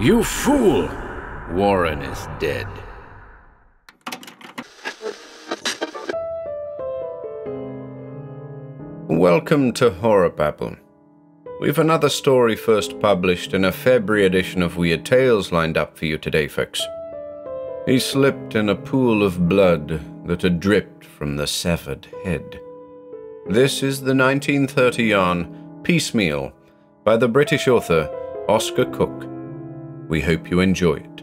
You fool! Warren is dead. Welcome to HorrorBabble. We've another story first published in a February edition of Weird Tales lined up for you today, folks. He slipped in a pool of blood that had dripped from the severed head. This is the 1930 yarn, Piecemeal, by the British author Oscar Cook. We hope you enjoy it.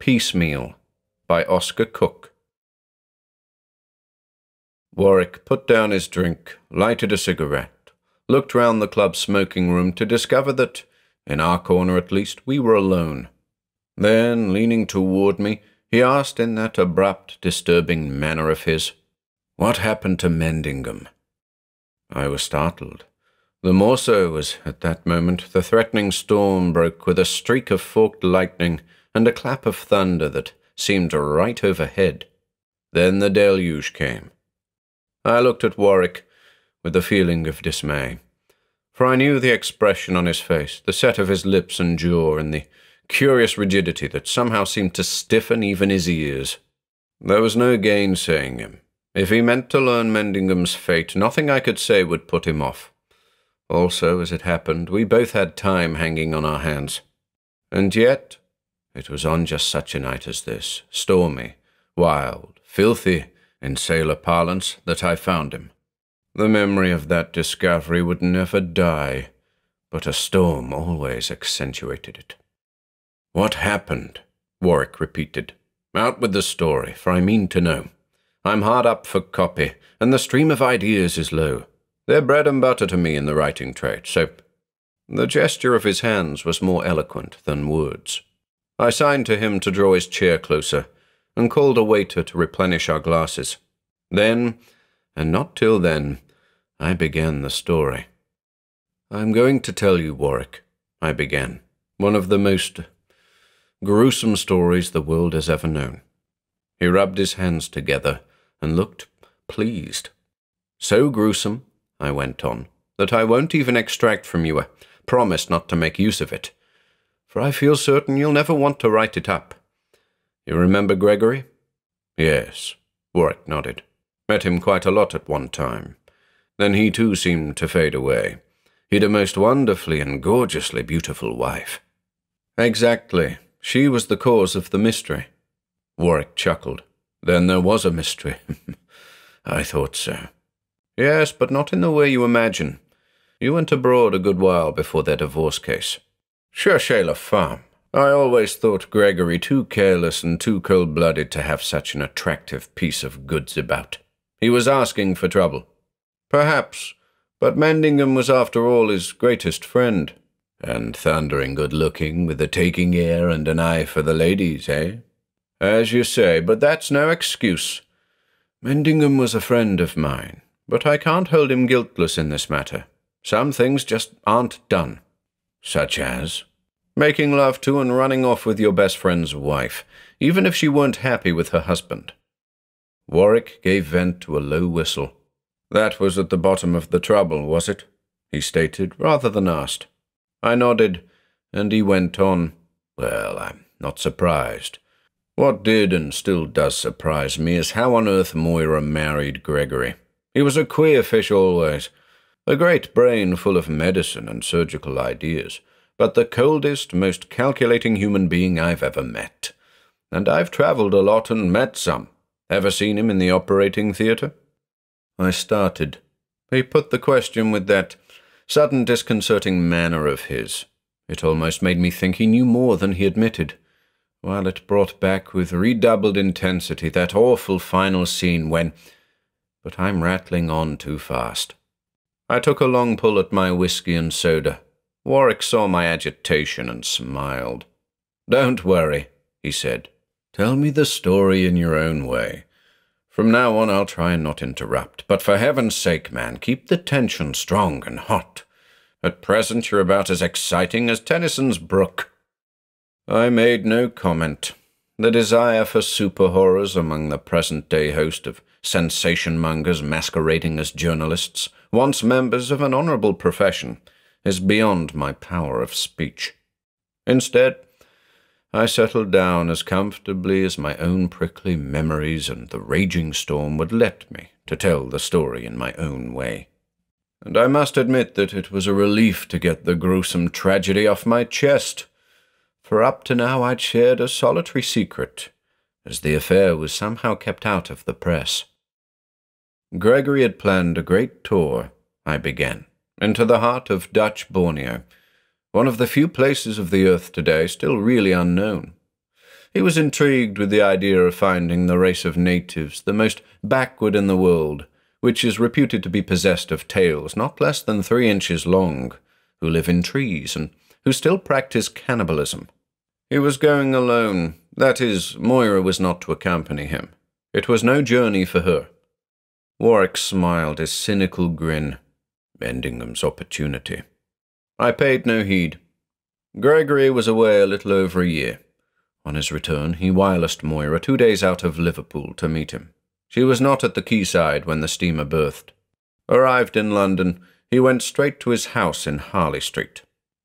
Piecemeal by Oscar Cook. Warwick put down his drink, lighted a cigarette, looked round the club's smoking room to discover that, in our corner at least, we were alone. Then, leaning toward me, he asked in that abrupt, disturbing manner of his, "What happened to Mendingham?" I was startled. The more so as, at that moment, the threatening storm broke with a streak of forked lightning and a clap of thunder that seemed right overhead. Then the deluge came. I looked at Warwick with a feeling of dismay, for I knew the expression on his face, the set of his lips and jaw, and the curious rigidity that somehow seemed to stiffen even his ears. There was no gainsaying him. If he meant to learn Mendingham's fate, nothing I could say would put him off. Also, as it happened, we both had time hanging on our hands. And yet, it was on just such a night as this, stormy, wild, filthy, in sailor parlance, that I found him. The memory of that discovery would never die, but a storm always accentuated it. "What happened?" Warwick repeated. "Out with the story, for I mean to know. I'm hard up for copy, and the stream of ideas is low. They're bread and butter to me in the writing trade, so—" The gesture of his hands was more eloquent than words. I signed to him to draw his chair closer, and called a waiter to replenish our glasses. Then, and not till then, I began the story. "I'm going to tell you, Warwick," I began, "one of the most gruesome stories the world has ever known." He rubbed his hands together and looked pleased. "So gruesome," I went on, "that I won't even extract from you a promise not to make use of it, for I feel certain you'll never want to write it up. You remember Gregory?" "Yes," Warwick nodded. "Met him quite a lot at one time. Then he too seemed to fade away. He'd a most wonderfully and gorgeously beautiful wife." "Exactly. She was the cause of the mystery." Warwick chuckled. "Then there was a mystery." "I thought so." "Yes, but not in the way you imagine. You went abroad a good while before their divorce case." "Cherchez la femme. I always thought Gregory too careless and too cold-blooded to have such an attractive piece of goods about. He was asking for trouble." "Perhaps, but Mendingham was after all his greatest friend." "And thundering good-looking, with a taking ear and an eye for the ladies, eh?" "As you say, but that's no excuse. Mendingham was a friend of mine, but I can't hold him guiltless in this matter. Some things just aren't done." "Such as?" "Making love to and running off with your best friend's wife, even if she weren't happy with her husband." Warwick gave vent to a low whistle. "That was at the bottom of the trouble, was it?" he stated, rather than asked. I nodded, and he went on. "Well, I'm not surprised. What did and still does surprise me is how on earth Moira married Gregory. He was a queer fish always, a great brain full of medicine and surgical ideas, but the coldest, most calculating human being I've ever met. And I've travelled a lot and met some. Ever seen him in the operating theatre?" I started. He put the question with that sudden disconcerting manner of his. It almost made me think he knew more than he admitted, while it brought back with redoubled intensity that awful final scene when— But I'm rattling on too fast. I took a long pull at my whiskey and soda. Warwick saw my agitation and smiled. "Don't worry," he said. "Tell me the story in your own way. From now on, I'll try and not interrupt. But for heaven's sake, man, keep the tension strong and hot. At present, you're about as exciting as Tennyson's brook." I made no comment. The desire for super horrors among the present-day host of sensation mongers masquerading as journalists, once members of an honorable profession, is beyond my power of speech. Instead, I settled down as comfortably as my own prickly memories and the raging storm would let me to tell the story in my own way. And I must admit that it was a relief to get the gruesome tragedy off my chest, for up to now I'd shared a solitary secret, as the affair was somehow kept out of the press. Gregory had planned a great tour, I began, into the heart of Dutch Borneo, one of the few places of the earth today still really unknown. He was intrigued with the idea of finding the race of natives, the most backward in the world, which is reputed to be possessed of tails not less than 3 inches long, who live in trees and who still practice cannibalism. He was going alone, that is, Moira was not to accompany him. It was no journey for her. Warwick smiled his cynical grin, Bendingham's opportunity. I paid no heed. Gregory was away a little over a year. On his return, he wirelessed Moira 2 days out of Liverpool to meet him. She was not at the quayside when the steamer berthed. Arrived in London, he went straight to his house in Harley Street.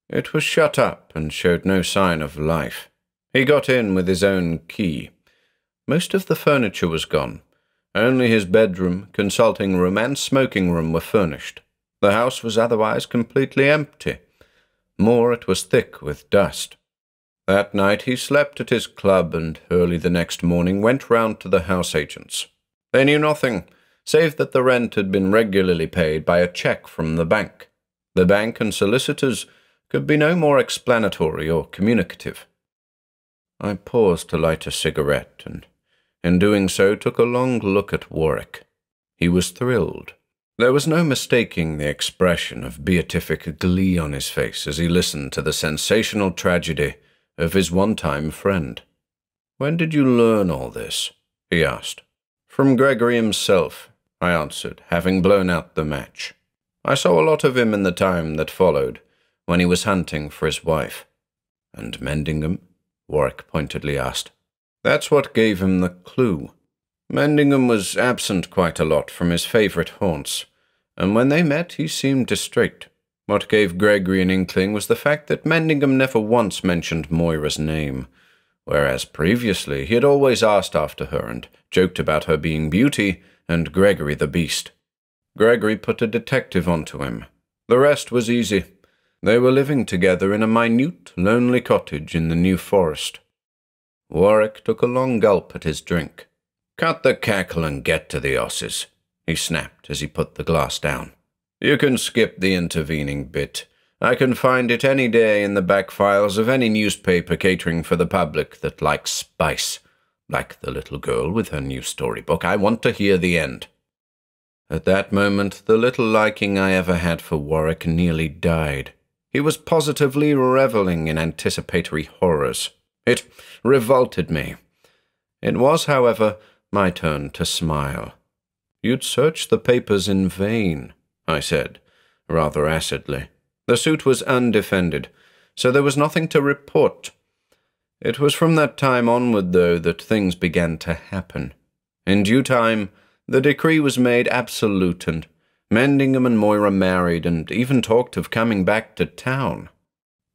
It was shut up and showed no sign of life. He got in with his own key. Most of the furniture was gone. Only his bedroom, consulting room, and smoking room were furnished. The house was otherwise completely empty. More, it was thick with dust. That night he slept at his club and early the next morning went round to the house agents. They knew nothing, save that the rent had been regularly paid by a cheque from the bank. The bank and solicitors could be no more explanatory or communicative. I paused to light a cigarette and, in doing so, took a long look at Warwick. He was thrilled. There was no mistaking the expression of beatific glee on his face as he listened to the sensational tragedy of his one-time friend. "When did you learn all this?" he asked. "From Gregory himself," I answered, having blown out the match. "I saw a lot of him in the time that followed, when he was hunting for his wife." "And Mendingham?" Warwick pointedly asked. "That's what gave him the clue. Mendingham was absent quite a lot from his favourite haunts, and when they met he seemed distrait. What gave Gregory an inkling was the fact that Mendingham never once mentioned Moira's name, whereas previously he had always asked after her and joked about her being Beauty and Gregory the Beast. Gregory put a detective onto him. The rest was easy. They were living together in a minute, lonely cottage in the New Forest." Warwick took a long gulp at his drink. "Cut the cackle and get to the osses," he snapped as he put the glass down. "You can skip the intervening bit. I can find it any day in the back files of any newspaper catering for the public that likes spice. Like the little girl with her new storybook, I want to hear the end." At that moment, the little liking I ever had for Warwick nearly died. He was positively reveling in anticipatory horrors. It revolted me. It was, however, my turn to smile. "You'd search the papers in vain," I said, rather acidly. The suit was undefended, so there was nothing to report. It was from that time onward, though, that things began to happen. In due time, the decree was made absolute, and Mendingham and Moira married and even talked of coming back to town.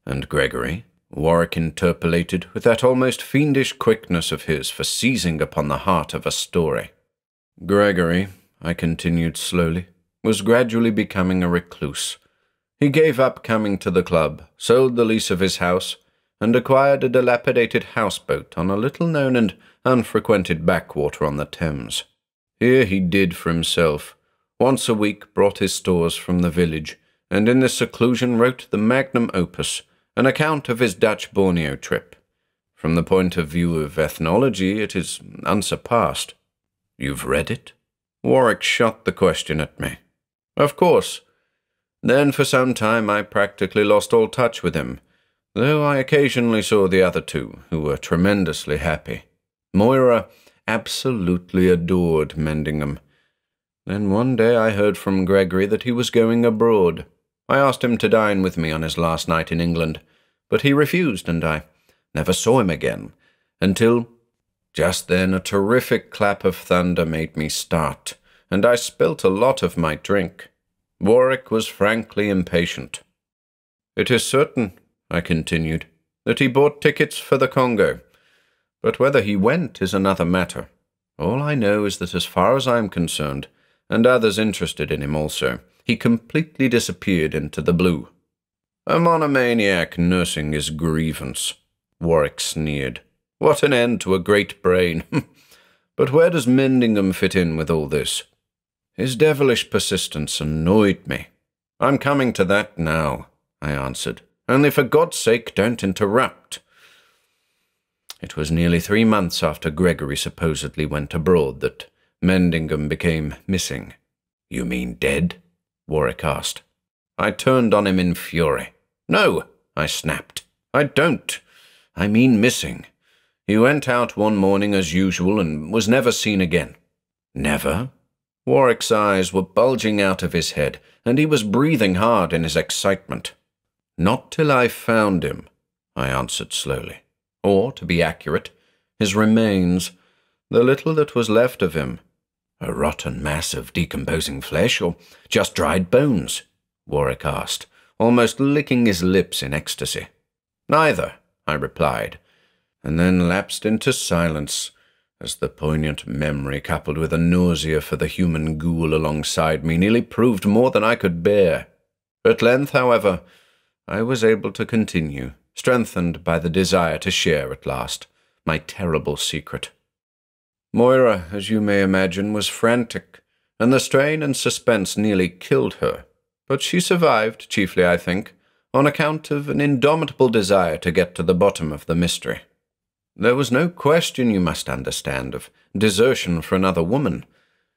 "And Gregory?" Warwick interpolated with that almost fiendish quickness of his for seizing upon the heart of a story. "Gregory," I continued slowly, "was gradually becoming a recluse. He gave up coming to the club, sold the lease of his house, and acquired a dilapidated houseboat on a little-known and unfrequented backwater on the Thames. Here he did for himself. Once a week brought his stores from the village, and in this seclusion wrote the magnum opus, an account of his Dutch Borneo trip. From the point of view of ethnology, it is unsurpassed." "You've read it?" Warwick shot the question at me. "Of course. Then for some time I practically lost all touch with him, though I occasionally saw the other two, who were tremendously happy. Moira absolutely adored Mendingham. Then one day I heard from Gregory that he was going abroad. I asked him to dine with me on his last night in England, but he refused, and I never saw him again, until Just then a terrific clap of thunder made me start, and I spilt a lot of my drink. Warwick was frankly impatient. "It is certain," I continued, "that he bought tickets for the Congo. But whether he went is another matter. All I know is that as far as I am concerned, and others interested in him also, he completely disappeared into the blue." "A monomaniac nursing his grievance," Warwick sneered. "What an end to a great brain. But where does Mendingham fit in with all this?" His devilish persistence annoyed me. "I'm coming to that now," I answered. "Only for God's sake don't interrupt." It was nearly 3 months after Gregory supposedly went abroad that Mendingham became missing. "You mean dead?" Warwick asked. I turned on him in fury. "No," I snapped. "I don't. I mean missing. He went out one morning as usual and was never seen again." "Never?" Warwick's eyes were bulging out of his head, and he was breathing hard in his excitement. "Not till I found him," I answered slowly. "Or, to be accurate, his remains, the little that was left of him." "A rotten mass of decomposing flesh, or just dried bones?" Warwick asked, almost licking his lips in ecstasy. "Neither," I replied, and then lapsed into silence as the poignant memory, coupled with a nausea for the human ghoul alongside me, nearly proved more than I could bear. At length, however, I was able to continue, strengthened by the desire to share at last my terrible secret. Moira, as you may imagine, was frantic, and the strain and suspense nearly killed her, but she survived, chiefly, I think, on account of an indomitable desire to get to the bottom of the mystery. There was no question, you must understand, of desertion for another woman.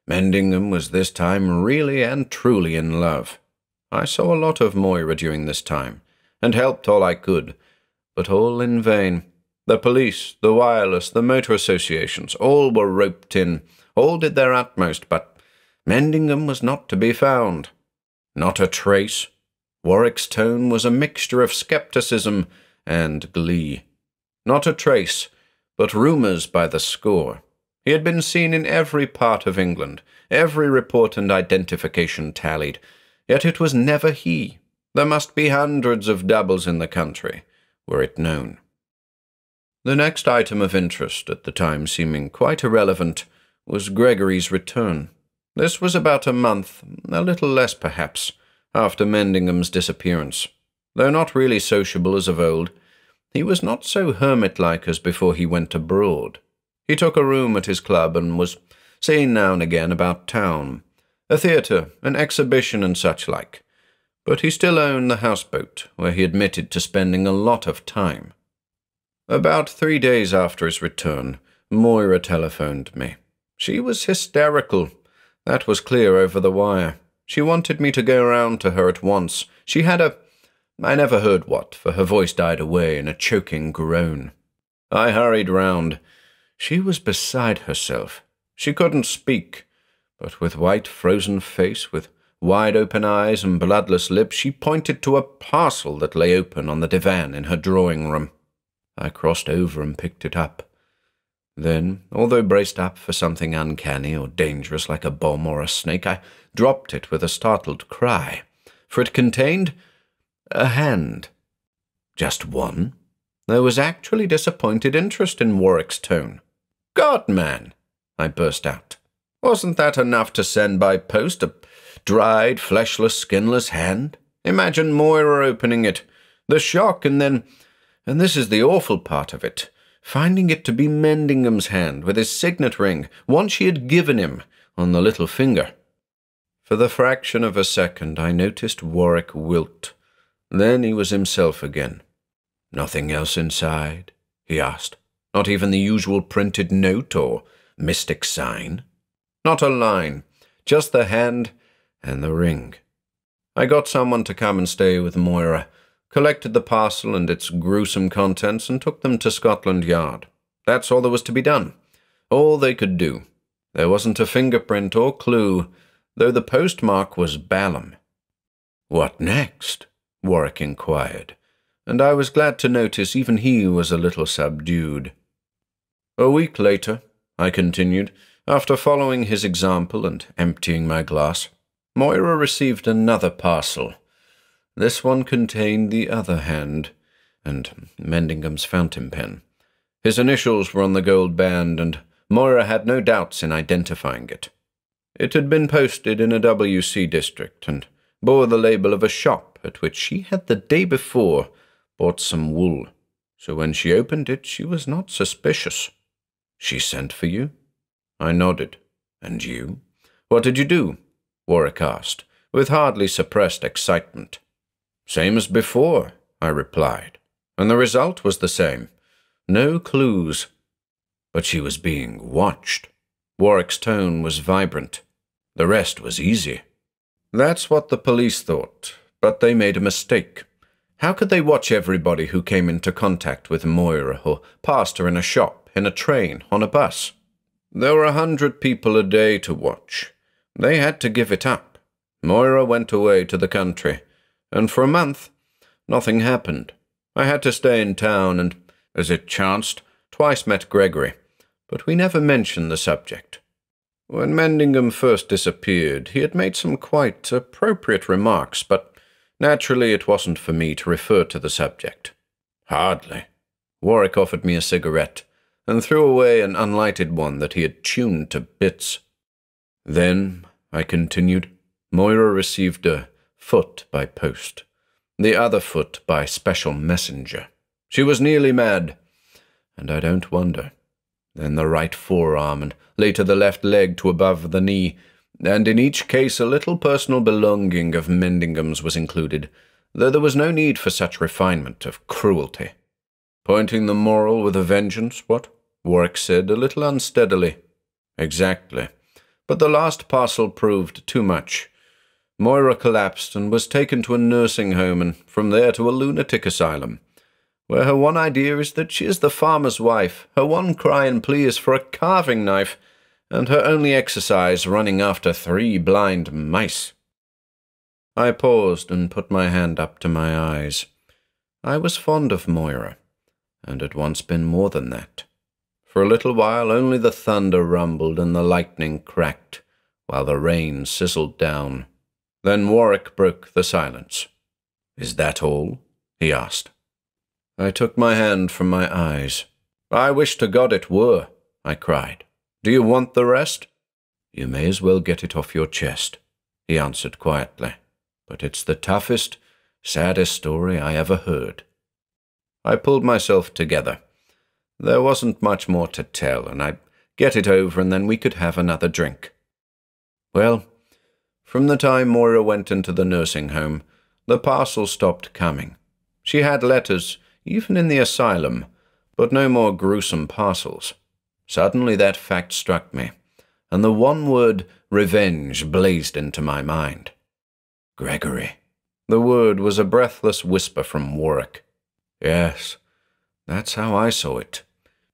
Mendingham was this time really and truly in love. I saw a lot of Moira during this time, and helped all I could, but all in vain. The police, the wireless, the motor associations, all were roped in, all did their utmost, but Mendingham was not to be found. Not a trace. Warwick's tone was a mixture of scepticism and glee. Not a trace, but rumours by the score. He had been seen in every part of England, every report and identification tallied, yet it was never he. There must be hundreds of doubles in the country, were it known. The next item of interest, at the time seeming quite irrelevant, was Gregory's return. This was about a month, a little less perhaps, after Mendingham's disappearance. Though not really sociable as of old, he was not so hermit-like as before he went abroad. He took a room at his club and was seen now and again about town, a theatre, an exhibition and such like. But he still owned the houseboat, where he admitted to spending a lot of time. About 3 days after his return, Moira telephoned me. She was hysterical. That was clear over the wire. She wanted me to go round to her at once. She had I never heard what, for her voice died away in a choking groan. I hurried round. She was beside herself. She couldn't speak, but with white frozen face, with wide-open eyes and bloodless lips, she pointed to a parcel that lay open on the divan in her drawing-room. I crossed over and picked it up. Then, although braced up for something uncanny or dangerous like a bomb or a snake, I dropped it with a startled cry, for it contained a hand. Just one. There was actually disappointed interest in Warwick's tone. "God, man!" I burst out. "Wasn't that enough to send by post, a dried, fleshless, skinless hand? Imagine Moira opening it, the shock, and then... and this is the awful part of it, finding it to be Mendingham's hand with his signet ring, one she had given him, on the little finger." For the fraction of a second I noticed Warwick wilt. Then he was himself again. "Nothing else inside?" he asked. "Not even the usual printed note or mystic sign?" "Not a line, just the hand and the ring." I got someone to come and stay with Moira, collected the parcel and its gruesome contents and took them to Scotland Yard. That's all there was to be done, all they could do. There wasn't a fingerprint or clue, though the postmark was Balham. "What next?" Warwick inquired, and I was glad to notice even he was a little subdued. A week later, I continued, after following his example and emptying my glass, Moira received another parcel. This one contained the other hand and Mendingham's fountain pen. His initials were on the gold band, and Moira had no doubts in identifying it. It had been posted in a WC district and bore the label of a shop at which she had the day before bought some wool, so when she opened it she was not suspicious. "She sent for you?" I nodded. "And you? What did you do?" Warwick asked, with hardly suppressed excitement. "Same as before," I replied, and the result was the same. No clues. But she was being watched. Warwick's tone was vibrant. The rest was easy. That's what the police thought, but they made a mistake. How could they watch everybody who came into contact with Moira or passed her in a shop, in a train, on a bus? There were 100 people a day to watch. They had to give it up. Moira went away to the country, and for a month, nothing happened. I had to stay in town and, as it chanced, twice met Gregory, but we never mentioned the subject. When Mendingham first disappeared, he had made some quite appropriate remarks, but naturally it wasn't for me to refer to the subject. Hardly. Warwick offered me a cigarette, and threw away an unlighted one that he had tuned to bits. Then, I continued, Moira received a foot by post, the other foot by special messenger. She was nearly mad, and I don't wonder. Then the right forearm, and later the left leg to above the knee, and in each case a little personal belonging of Mendingham's was included, though there was no need for such refinement of cruelty. Pointing the moral with a vengeance, what? Warwick said, a little unsteadily. Exactly. But the last parcel proved too much. Moira collapsed and was taken to a nursing home, and from there to a lunatic asylum, where her one idea is that she is the farmer's wife, her one cry and plea is for a carving knife, and her only exercise running after 3 blind mice. I paused and put my hand up to my eyes. I was fond of Moira, and had once been more than that. For a little while only the thunder rumbled and the lightning cracked, while the rain sizzled down. Then Warwick broke the silence. "Is that all?" he asked. I took my hand from my eyes. "I wish to God it were," I cried. "Do you want the rest?" "You may as well get it off your chest," he answered quietly. "But it's the toughest, saddest story I ever heard." I pulled myself together. There wasn't much more to tell, and I'd get it over and then we could have another drink. Well, from the time Moira went into the nursing home, the parcel stopped coming. She had letters, even in the asylum, but no more gruesome parcels. Suddenly that fact struck me, and the one word revenge blazed into my mind. Gregory. The word was a breathless whisper from Warwick. Yes, that's how I saw it.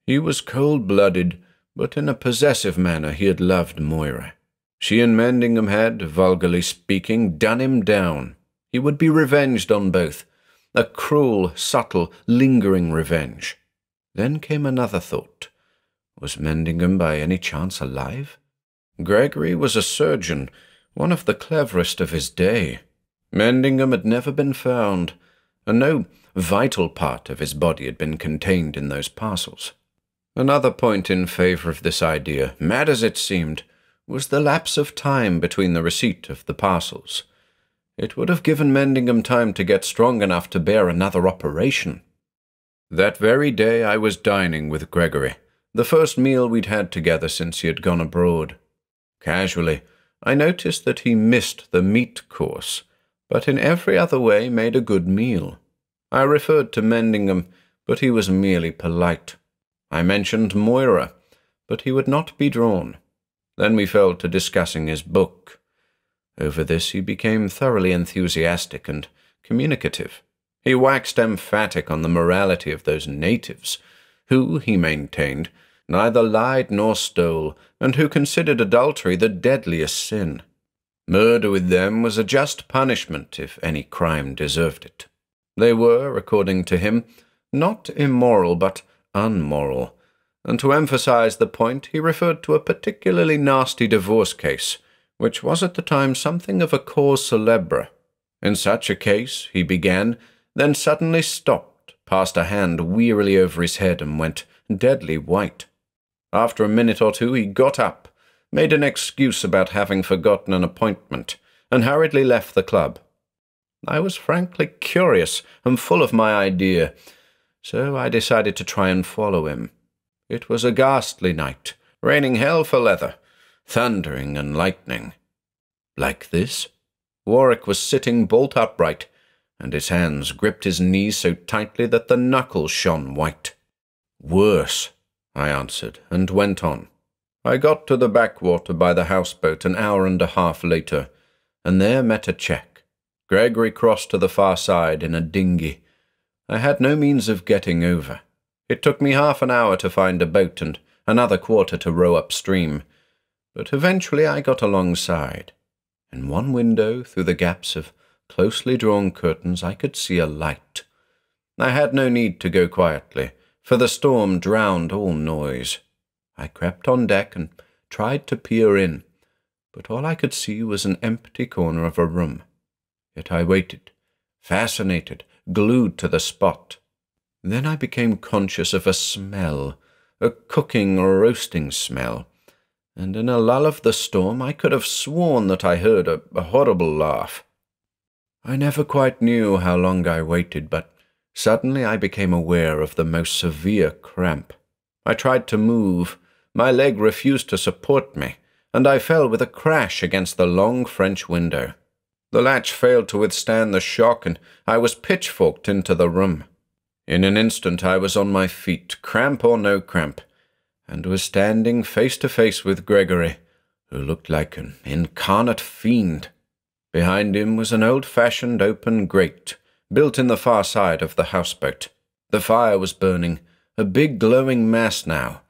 He was cold-blooded, but in a possessive manner he had loved Moira. She and Mendingham had, vulgarly speaking, done him down. He would be revenged on both. A cruel, subtle, lingering revenge. Then came another thought. Was Mendingham by any chance alive? Gregory was a surgeon, one of the cleverest of his day. Mendingham had never been found, and no vital part of his body had been contained in those parcels. Another point in favour of this idea, mad as it seemed, was the lapse of time between the receipt of the parcels. It would have given Mendingham time to get strong enough to bear another operation. That very day I was dining with Gregory, the first meal we'd had together since he had gone abroad. Casually, I noticed that he missed the meat course, but in every other way made a good meal. I referred to Mendingham, but he was merely polite. I mentioned Moira, but he would not be drawn. Then we fell to discussing his book. Over this he became thoroughly enthusiastic and communicative. He waxed emphatic on the morality of those natives, who, he maintained, neither lied nor stole, and who considered adultery the deadliest sin. Murder with them was a just punishment if any crime deserved it. They were, according to him, not immoral but unmoral, and to emphasize the point he referred to a particularly nasty divorce case, which was at the time something of a cause célèbre. In such a case, he began, then suddenly stopped, passed a hand wearily over his head and went deadly white. After a minute or two he got up, made an excuse about having forgotten an appointment, and hurriedly left the club. I was frankly curious and full of my idea, so I decided to try and follow him. It was a ghastly night, raining hell for leather, thundering and lightning. Like this, Warwick was sitting bolt upright, and his hands gripped his knees so tightly that the knuckles shone white. "Worse," I answered, and went on. I got to the backwater by the houseboat an hour and a half later, and there met a check. Gregory crossed to the far side in a dinghy. I had no means of getting over. It took me half an hour to find a boat and another quarter to row upstream, but eventually I got alongside. In one window, through the gaps of closely drawn curtains, I could see a light. I had no need to go quietly, for the storm drowned all noise. I crept on deck and tried to peer in, but all I could see was an empty corner of a room. Yet I waited, fascinated, glued to the spot. Then I became conscious of a smell, a cooking or roasting smell, and in a lull of the storm I could have sworn that I heard a horrible laugh. I never quite knew how long I waited, but suddenly I became aware of the most severe cramp. I tried to move, my leg refused to support me, and I fell with a crash against the long French window. The latch failed to withstand the shock, and I was pitchforked into the room. In an instant I was on my feet, cramp or no cramp, and was standing face to face with Gregory, who looked like an incarnate fiend. Behind him was an old-fashioned open grate, built in the far side of the houseboat. The fire was burning, a big glowing mass now,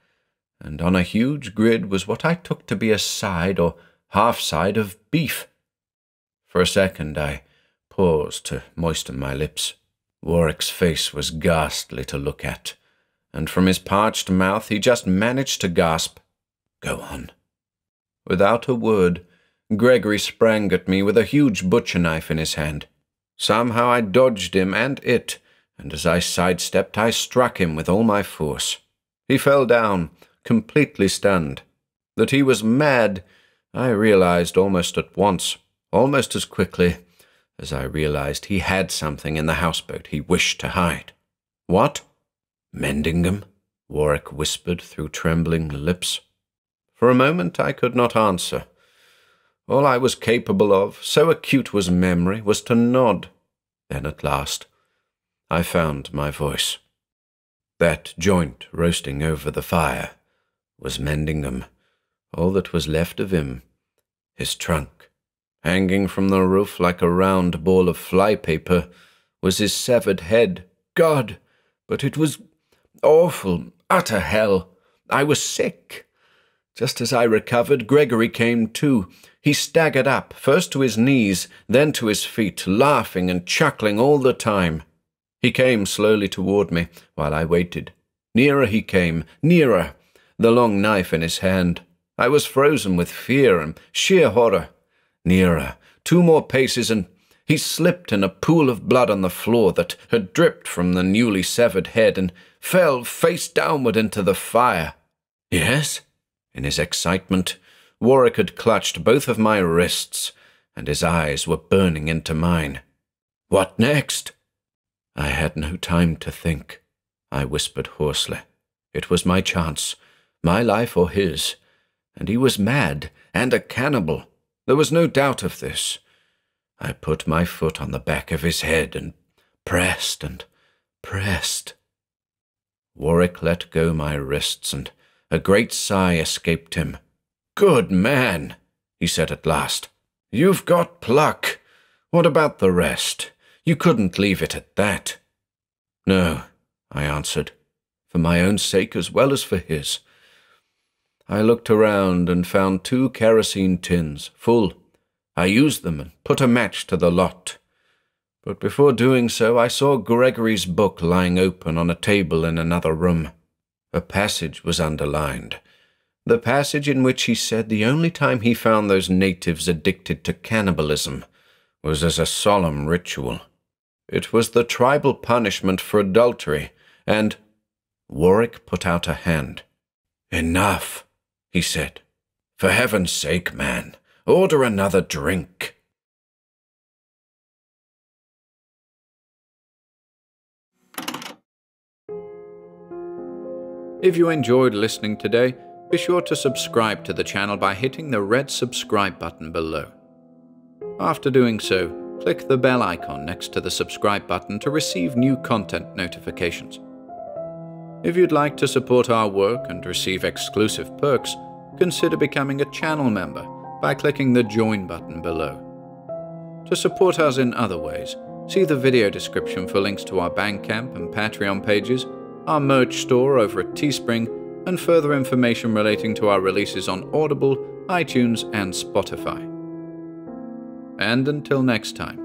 and on a huge grid was what I took to be a side or half-side of beef. For a second I paused to moisten my lips. Warwick's face was ghastly to look at, and from his parched mouth he just managed to gasp, "Go on." Without a word, Gregory sprang at me with a huge butcher knife in his hand. Somehow I dodged him and it, and as I sidestepped I struck him with all my force. He fell down, completely stunned. That he was mad, I realized almost at once, almost as quickly as I realized he had something in the houseboat he wished to hide. "What?" "Mendingham," Warwick whispered through trembling lips. For a moment I could not answer. All I was capable of, so acute was memory, was to nod. Then at last I found my voice. "That joint roasting over the fire was Mendingham, all that was left of him, his trunk. Hanging from the roof like a round ball of flypaper was his severed head. God, but it was awful, utter hell. I was sick. Just as I recovered, Gregory came to. He staggered up, first to his knees, then to his feet, laughing and chuckling all the time. He came slowly toward me while I waited. Nearer he came, nearer, the long knife in his hand. I was frozen with fear and sheer horror. Nearer, two more paces, and he slipped in a pool of blood on the floor that had dripped from the newly severed head and fell face downward into the fire. "Yes?" In his excitement, Warwick had clutched both of my wrists, and his eyes were burning into mine. "What next?" "I had no time to think," I whispered hoarsely. "It was my chance, my life or his, and he was mad and a cannibal. There was no doubt of this." I put my foot on the back of his head and pressed and pressed. Warwick let go my wrists, and a great sigh escaped him. "Good man," he said at last. "You've got pluck. What about the rest? You couldn't leave it at that." "No," I answered, for my own sake as well as for his. I looked around and found two kerosene tins, full. I used them and put a match to the lot. But before doing so, I saw Gregory's book lying open on a table in another room. A passage was underlined. The passage in which he said the only time he found those natives addicted to cannibalism was as a solemn ritual. It was the tribal punishment for adultery, and Warwick put out a hand. "Enough," he said. "For heaven's sake, man, order another drink." If you enjoyed listening today, be sure to subscribe to the channel by hitting the red subscribe button below. After doing so, click the bell icon next to the subscribe button to receive new content notifications. If you'd like to support our work and receive exclusive perks, consider becoming a channel member by clicking the join button below. To support us in other ways, see the video description for links to our Bandcamp and Patreon pages, our merch store over at Teespring, and further information relating to our releases on Audible, iTunes, and Spotify. And until next time.